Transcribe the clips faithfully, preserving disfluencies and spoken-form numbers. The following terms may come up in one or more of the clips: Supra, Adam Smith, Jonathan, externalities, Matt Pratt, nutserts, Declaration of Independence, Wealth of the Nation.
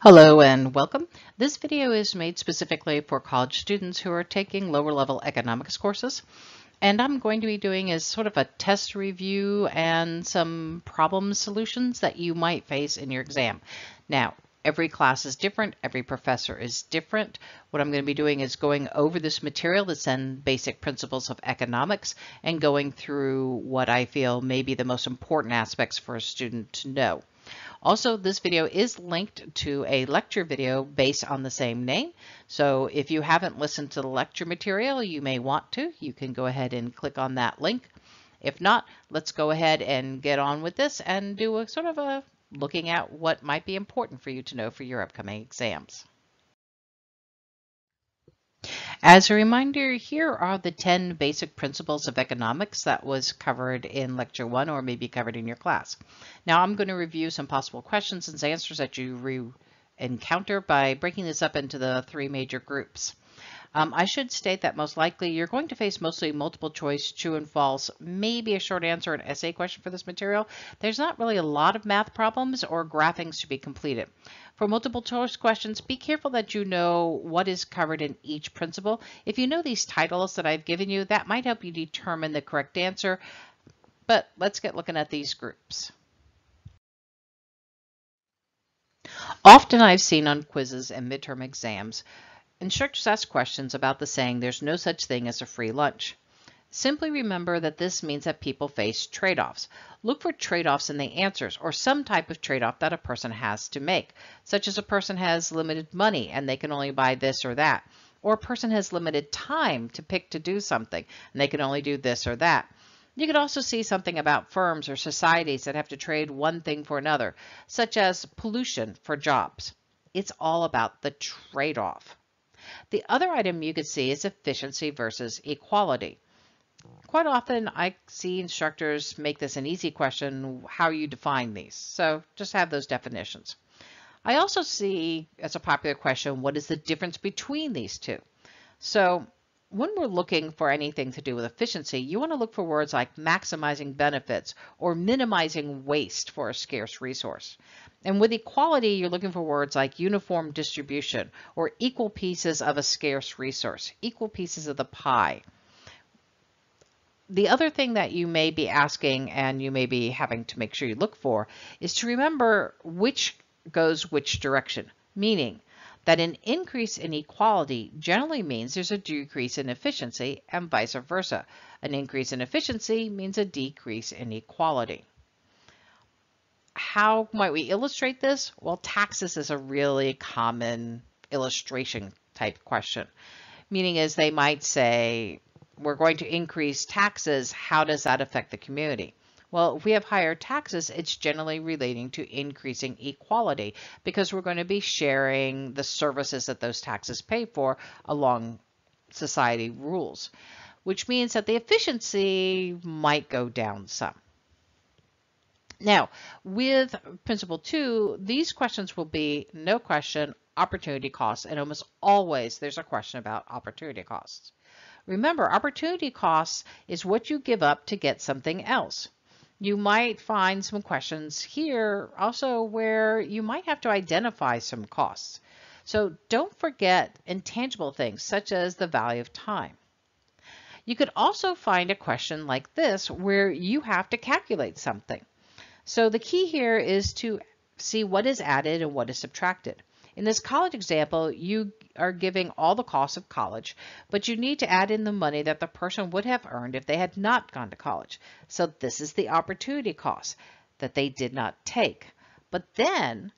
Hello and welcome. This video is made specifically for college students who are taking lower level economics courses. And I'm going to be doing is sort of a test review and some problem solutions that you might face in your exam. Now, every class is different. Every professor is different. What I'm going to be doing is going over this material that's in basic principles of economics and going through what I feel may be the most important aspects for a student to know. Also, this video is linked to a lecture video based on the same name. So if you haven't listened to the lecture material, you may want to. You can go ahead and click on that link. If not, let's go ahead and get on with this and do a sort of a looking at what might be important for you to know for your upcoming exams. As a reminder, here are the ten basic principles of economics that was covered in lecture one or maybe covered in your class. Now I'm going to review some possible questions and answers that you re encounter by breaking this up into the three major groups. Um, I should state that most likely you're going to face mostly multiple choice, true and false, maybe a short answer, an essay question for this material. There's not really a lot of math problems or graphings to be completed. For multiple choice questions, be careful that you know what is covered in each principle. If you know these titles that I've given you, that might help you determine the correct answer. But let's get looking at these groups. Often I've seen on quizzes and midterm exams, instructors ask questions about the saying, there's no such thing as a free lunch. Simply remember that this means that people face trade-offs. Look for trade-offs in the answers or some type of trade-off that a person has to make, such as a person has limited money and they can only buy this or that, or a person has limited time to pick to do something and they can only do this or that. You could also see something about firms or societies that have to trade one thing for another, such as pollution for jobs. It's all about the trade-off. The other item you could see is efficiency versus equality. Quite often I see instructors make this an easy question, how you define these. So just have those definitions. I also see as a popular question, what is the difference between these two? So when we're looking for anything to do with efficiency, you want to look for words like maximizing benefits or minimizing waste for a scarce resource. And with equality, you're looking for words like uniform distribution or equal pieces of a scarce resource, equal pieces of the pie. The other thing that you may be asking and you may be having to make sure you look for is to remember which goes which direction, meaning that an increase in equality generally means there's a decrease in efficiency and vice versa. An increase in efficiency means a decrease in equality. How might we illustrate this? Well, taxes is a really common illustration type question, meaning is they might say, we're going to increase taxes. How does that affect the community? Well, if we have higher taxes, it's generally relating to increasing equality because we're going to be sharing the services that those taxes pay for along society rules, which means that the efficiency might go down some. Now, with principle two, these questions will be no question opportunity costs, and almost always there's a question about opportunity costs. Remember, opportunity costs is what you give up to get something else. You might find some questions here also where you might have to identify some costs. So don't forget intangible things such as the value of time. You could also find a question like this where you have to calculate something. So the key here is to see what is added and what is subtracted. In this college example, you are giving all the costs of college, but you need to add in the money that the person would have earned if they had not gone to college. So this is the opportunity cost that they did not take. But then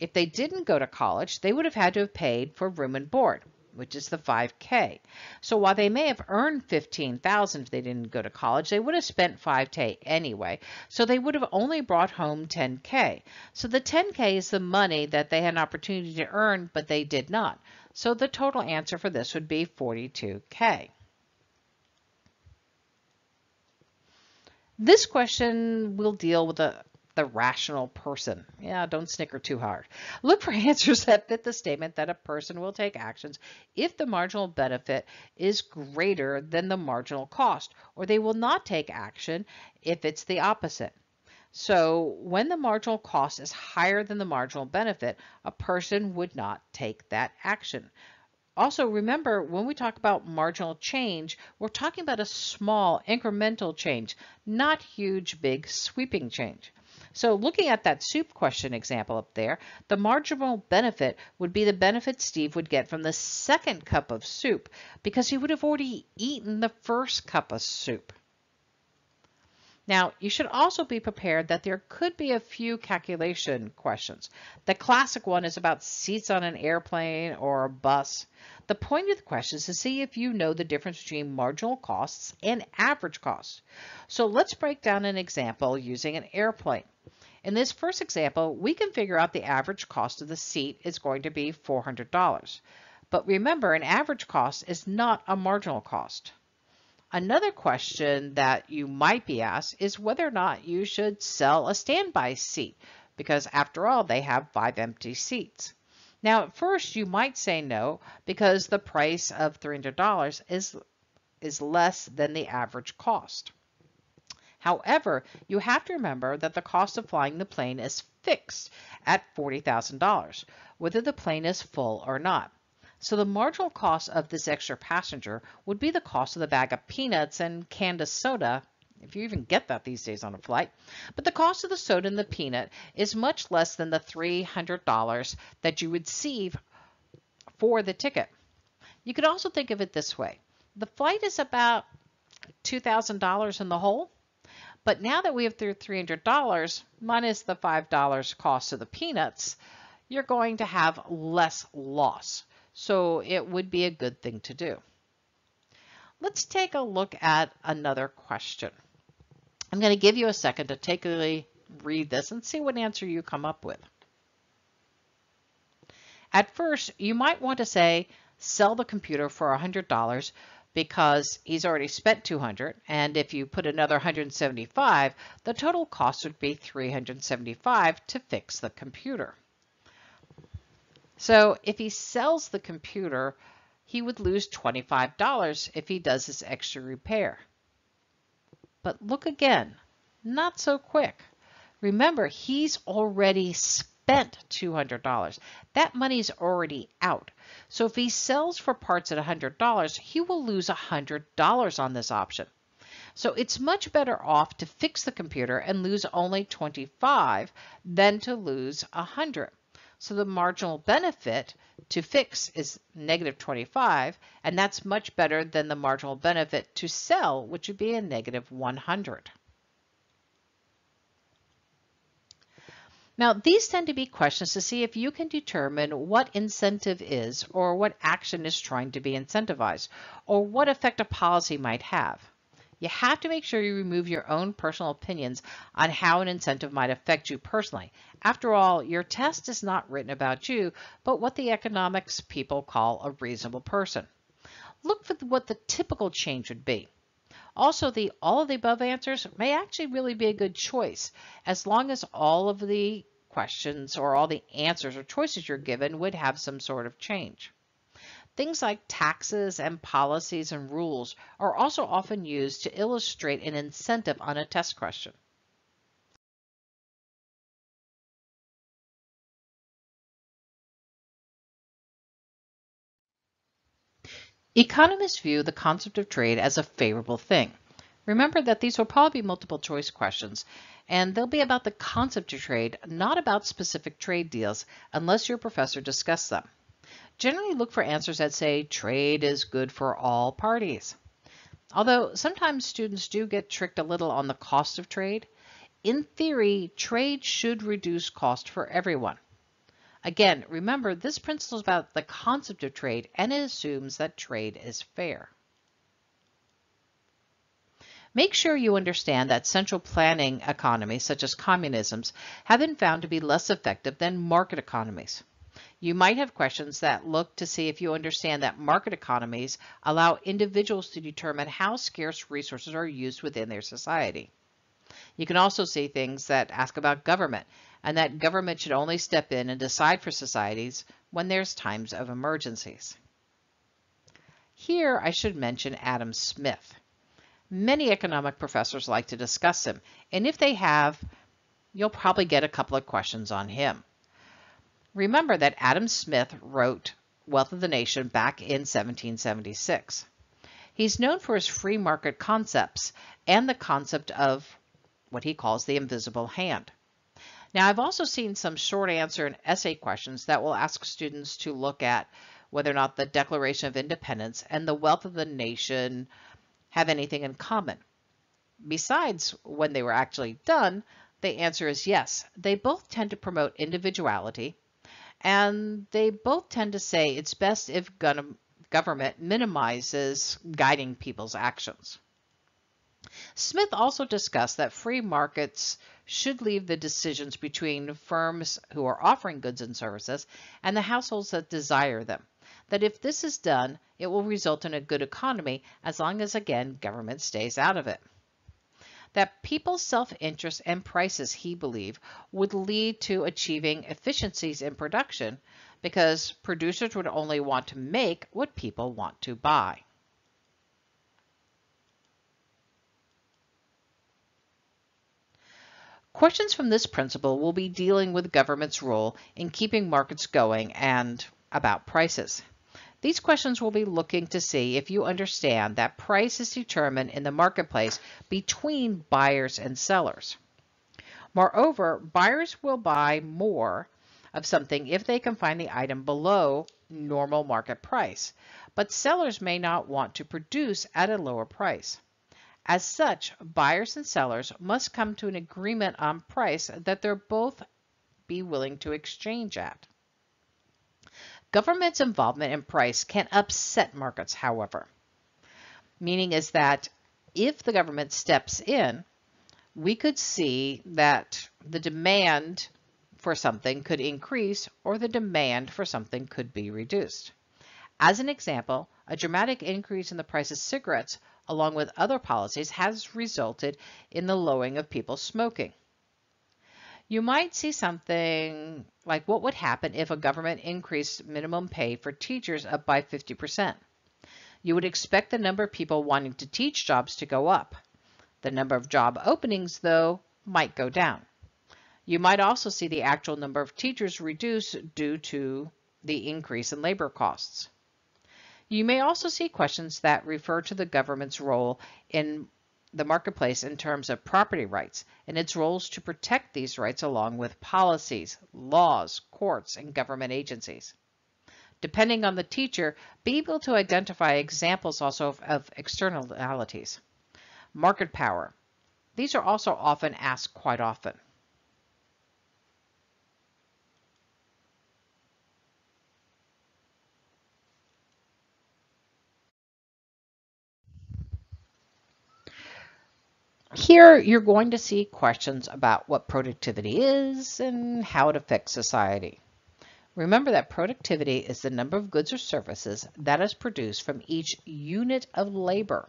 if they didn't go to college, they would have had to have paid for room and board, which is the five K. So while they may have earned fifteen thousand dollars if they didn't go to college, they would have spent five K anyway. So they would have only brought home ten K. So the ten K is the money that they had an opportunity to earn, but they did not. So the total answer for this would be forty-two K. This question will deal with a the rational person. Yeah, don't snicker too hard. Look for answers that fit the statement that a person will take actions if the marginal benefit is greater than the marginal cost, or they will not take action if it's the opposite. So when the marginal cost is higher than the marginal benefit, a person would not take that action. Also, remember, when we talk about marginal change, we're talking about a small incremental change, not huge, big, sweeping change. So looking at that soup question example up there, the marginal benefit would be the benefit Steve would get from the second cup of soup because he would have already eaten the first cup of soup. Now, you should also be prepared that there could be a few calculation questions. The classic one is about seats on an airplane or a bus. The point of the question is to see if you know the difference between marginal costs and average costs. So let's break down an example using an airplane. In this first example, we can figure out the average cost of the seat is going to be four hundred dollars. But remember, an average cost is not a marginal cost. Another question that you might be asked is whether or not you should sell a standby seat, because after all, they have five empty seats. Now, at first, you might say no, because the price of three hundred dollars is, is less than the average cost. However, you have to remember that the cost of flying the plane is fixed at forty thousand dollars, whether the plane is full or not. So the marginal cost of this extra passenger would be the cost of the bag of peanuts and canned soda, if you even get that these days on a flight. But the cost of the soda and the peanut is much less than the three hundred dollars that you would receive for the ticket. You could also think of it this way. The flight is about two thousand dollars in the hole, but now that we have the three hundred dollars minus the five dollars cost of the peanuts, you're going to have less loss. So it would be a good thing to do. Let's take a look at another question. I'm going to give you a second to take a read this and see what answer you come up with. At first, you might want to say, sell the computer for one hundred dollars because he's already spent two hundred dollars, and if you put another one hundred seventy-five dollars, the total cost would be three hundred seventy-five dollars to fix the computer. So if he sells the computer, he would lose twenty-five dollars if he does this extra repair. But look again, not so quick. Remember, he's already spent two hundred dollars. That money's already out. So if he sells for parts at one hundred dollars, he will lose one hundred dollars on this option. So it's much better off to fix the computer and lose only twenty-five dollars than to lose one hundred dollars. So the marginal benefit to fix is negative twenty-five, and that's much better than the marginal benefit to sell, which would be a negative one hundred. Now, these tend to be questions to see if you can determine what incentive is, or what action is trying to be incentivized, or what effect a policy might have. You have to make sure you remove your own personal opinions on how an incentive might affect you personally. After all, your test is not written about you, but what the economics people call a reasonable person. Look for what the typical change would be. Also, the all of the above answers may actually really be a good choice, as long as all of the questions or all the answers or choices you're given would have some sort of change. Things like taxes and policies and rules are also often used to illustrate an incentive on a test question. Economists view the concept of trade as a favorable thing. Remember that these will probably be multiple choice questions, and they'll be about the concept of trade, not about specific trade deals, unless your professor discussed them. Generally look for answers that say trade is good for all parties. Although sometimes students do get tricked a little on the cost of trade, in theory, trade should reduce cost for everyone. Again, remember this principle is about the concept of trade and it assumes that trade is fair. Make sure you understand that central planning economies, such as communism's, have been found to be less effective than market economies. You might have questions that look to see if you understand that market economies allow individuals to determine how scarce resources are used within their society. You can also see things that ask about government, and that government should only step in and decide for societies when there's times of emergencies. Here I should mention Adam Smith. Many economic professors like to discuss him, and if they have, You'll probably get a couple of questions on him. Remember that Adam Smith wrote Wealth of the Nation back in seventeen seventy-six. He's known for his free market concepts and the concept of what he calls the invisible hand. Now, I've also seen some short answer and essay questions that will ask students to look at whether or not the Declaration of Independence and the Wealth of the Nation have anything in common. Besides, when they were actually done, the answer is yes. They both tend to promote individuality, and they both tend to say it's best if government minimizes guiding people's actions. Smith also discussed that free markets should leave the decisions between firms who are offering goods and services and the households that desire them. That if this is done, it will result in a good economy as long as, again, government stays out of it. That people's self-interest and prices, he believed, would lead to achieving efficiencies in production because producers would only want to make what people want to buy. Questions from this principle will be dealing with government's role in keeping markets going and about prices. These questions will be looking to see if you understand that price is determined in the marketplace between buyers and sellers. Moreover, buyers will buy more of something if they can find the item below normal market price, but sellers may not want to produce at a lower price. As such, buyers and sellers must come to an agreement on price that they're both be willing to exchange at. Government's involvement in price can upset markets, however. Meaning is that if the government steps in, we could see that the demand for something could increase or the demand for something could be reduced. As an example, a dramatic increase in the price of cigarettes, along with other policies, has resulted in the lowering of people smoking. You might see something like what would happen if a government increased minimum pay for teachers up by fifty percent. You would expect the number of people wanting to teach jobs to go up. The number of job openings, though, might go down. You might also see the actual number of teachers reduce due to the increase in labor costs. You may also see questions that refer to the government's role in the marketplace in terms of property rights and its roles to protect these rights along with policies, laws, courts, and government agencies. Depending on the teacher, be able to identify examples also of, of externalities. Market power. These are also often asked quite often. Here, you're going to see questions about what productivity is and how it affects society. Remember that productivity is the number of goods or services that is produced from each unit of labor.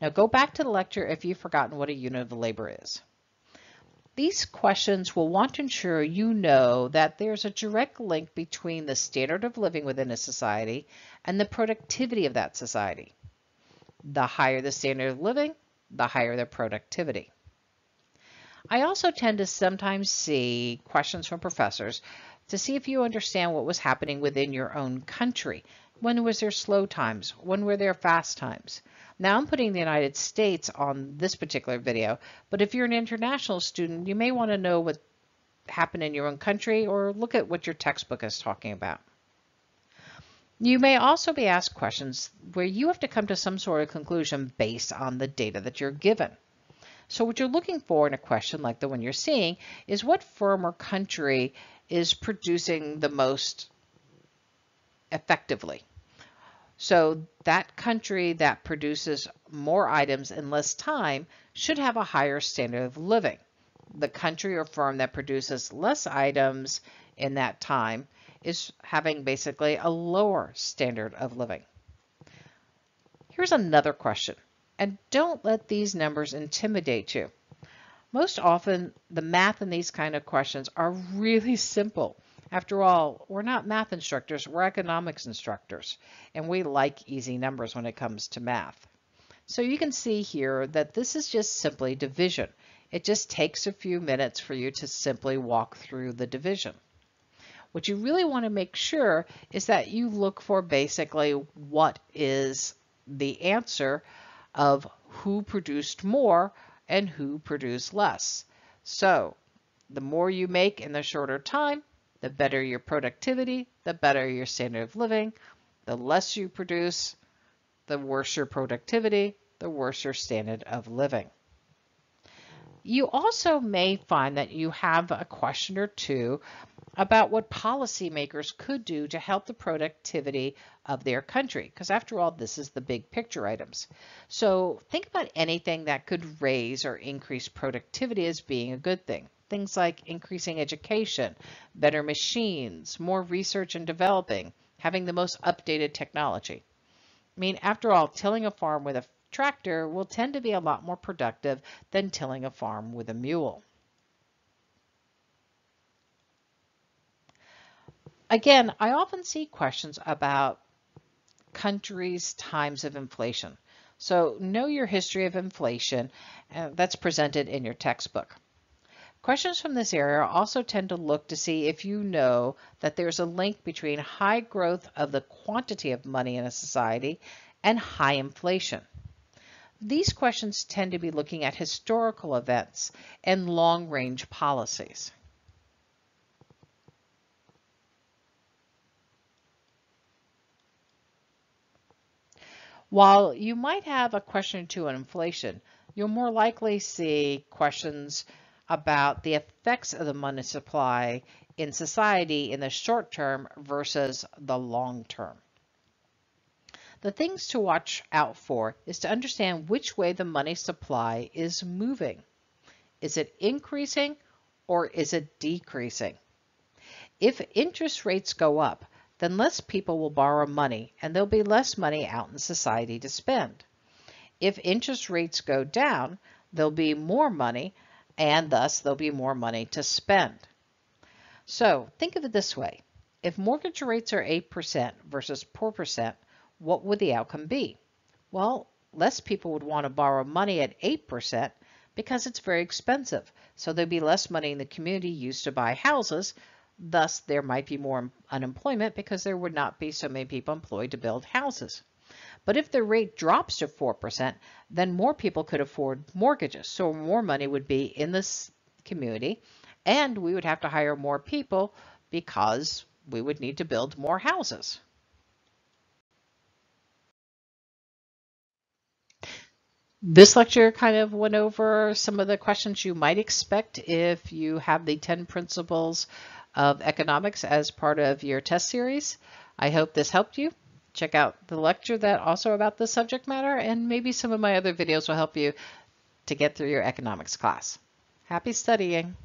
Now, go back to the lecture if you've forgotten what a unit of labor is. These questions will want to ensure you know that there's a direct link between the standard of living within a society and the productivity of that society. The higher the standard of living, the higher their productivity. I also tend to sometimes see questions from professors to see if you understand what was happening within your own country. When was there slow times? When were there fast times? Now I'm putting the United States on this particular video, but if you're an international student, you may want to know what happened in your own country or look at what your textbook is talking about. You may also be asked questions where you have to come to some sort of conclusion based on the data that you're given. So what you're looking for in a question like the one you're seeing is what firm or country is producing the most effectively. So that country that produces more items in less time should have a higher standard of living. The country or firm that produces less items in that time is having basically a lower standard of living. Here's another question, and don't let these numbers intimidate you. Most often, the math in these kind of questions are really simple. After all, we're not math instructors, we're economics instructors, and we like easy numbers when it comes to math. So you can see here that this is just simply division. It just takes a few minutes for you to simply walk through the division. What you really want to make sure is that you look for basically what is the answer of who produced more and who produced less. So the more you make in the shorter time, the better your productivity, the better your standard of living. The less you produce, the worse your productivity, the worse your standard of living. You also may find that you have a question or two about what policymakers could do to help the productivity of their country, because after all, this is the big picture items. So think about anything that could raise or increase productivity as being a good thing. Things like increasing education, better machines, more research and developing, having the most updated technology. I mean, after all, tilling a farm with a tractor will tend to be a lot more productive than tilling a farm with a mule. Again, I often see questions about countries' times of inflation. So know your history of inflation, and that's presented in your textbook. Questions from this area also tend to look to see if you know that there's a link between high growth of the quantity of money in a society and high inflation. These questions tend to be looking at historical events and long-range policies. While you might have a question or two on inflation, you'll more likely see questions about the effects of the money supply in society in the short term versus the long term. The things to watch out for is to understand which way the money supply is moving. Is it increasing or is it decreasing? If interest rates go up, then less people will borrow money and there'll be less money out in society to spend. If interest rates go down, there'll be more money and thus there'll be more money to spend. So think of it this way. If mortgage rates are eight percent versus four percent, what would the outcome be? Well, less people would want to borrow money at eight percent because it's very expensive. So there'd be less money in the community used to buy houses. Thus, there might be more unemployment because there would not be so many people employed to build houses. But if the rate drops to four percent, then more people could afford mortgages. So more money would be in this community and we would have to hire more people because we would need to build more houses. This lecture kind of went over some of the questions you might expect if you have the ten principles of economics as part of your test series. I hope this helped you. Check out the lecture that also about this subject matter, and maybe some of my other videos will help you to get through your economics class. Happy studying.